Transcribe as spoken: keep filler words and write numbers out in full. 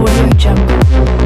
Audio Jungle.